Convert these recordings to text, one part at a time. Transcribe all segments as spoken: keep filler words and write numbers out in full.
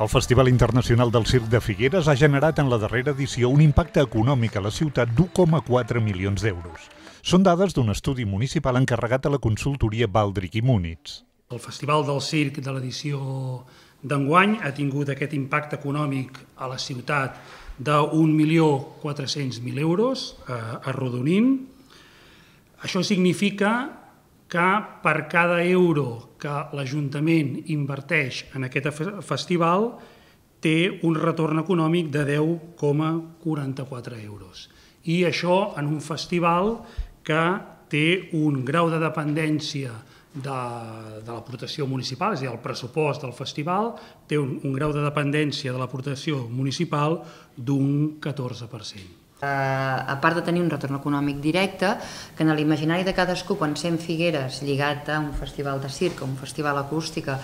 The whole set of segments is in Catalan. El Festival Internacional del Circ de Figueres ha generat en la darrera edició un impacte econòmic a la ciutat d'un coma quatre milions d'euros. Són dades d'un estudi municipal encarregat a la consultoria Valdric i Mónitz. El Festival del Circ de l'edició d'enguany ha tingut aquest impacte econòmic a la ciutat de un milió quatre-cents mil euros, arrodonint. Això significa que per cada euro que l'Ajuntament inverteix en aquest festival té un retorn econòmic de deu coma quaranta-quatre euros. I això en un festival que té un grau de dependència de, de l'aportació municipal, és a dir, el pressupost del festival té un, un grau de dependència de l'aportació municipal d'un catorze per cent. A part de tenir un retorn econòmic directe, que en l'imaginari de cadascú, quan sent Figueres lligat a un festival de circ, un festival acústica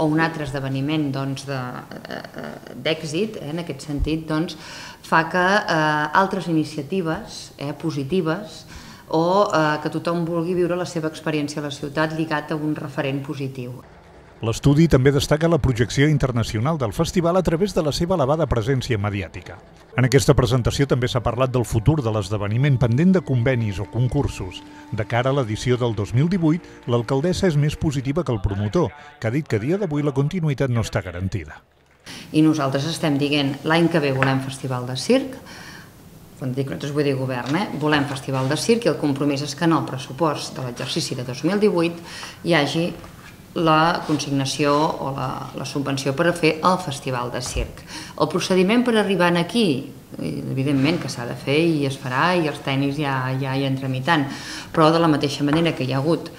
o un altre esdeveniment d'èxit, en aquest sentit, doncs, fa que altres iniciatives positives o que tothom vulgui viure la seva experiència a la ciutat lligat a un referent positiu. L'estudi també destaca la projecció internacional del festival a través de la seva elevada presència mediàtica. En aquesta presentació també s'ha parlat del futur de l'esdeveniment pendent de convenis o concursos. De cara a l'edició del dos mil divuit, l'alcaldessa és més positiva que el promotor, que ha dit que a dia d'avui la continuïtat no està garantida. I nosaltres estem dient, l'any que ve volem festival de circ, quan dic nosaltres vull dir govern, eh? volem festival de circ i el compromís és que en el pressupost de l'exercici de dos mil divuit hi hagi la consignació o la, la subvenció per a fer el festival de circ. El procediment per arribar aquí, evidentment que s'ha de fer i es farà i els tècnics ja, ja hi han tramitant, però de la mateixa manera que hi ha hagut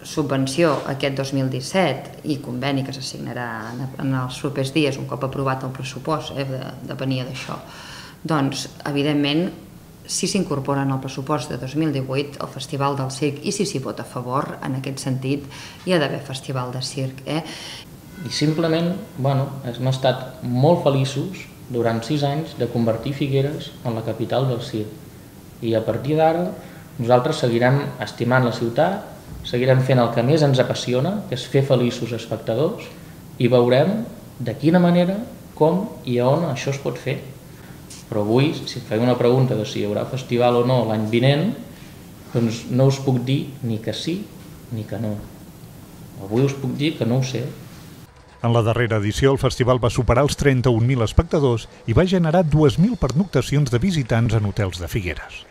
subvenció aquest dos mil disset i conveni que s'assignarà en els propers dies un cop aprovat el pressupost, eh, de, depenia d'això, doncs evidentment si s'incorpora en el pressupost de dos mil divuit el Festival del Circ i si s'hi vota a favor, en aquest sentit, hi ha d'haver Festival de Circ. Eh? I simplement, bueno, hem estat molt feliços durant sis anys de convertir Figueres en la capital del circ. I a partir d'ara nosaltres seguirem estimant la ciutat, seguirem fent el que més ens apassiona, que és fer feliços espectadors, i veurem de quina manera, com i a on això es pot fer. Però avui, si feu una pregunta de si hi haurà festival o no l'any vinent, doncs no us puc dir ni que sí ni que no. Avui us puc dir que no ho sé. En la darrera edició, el festival va superar els trenta-un mil espectadors i va generar dues mil pernoctacions de visitants en hotels de Figueres.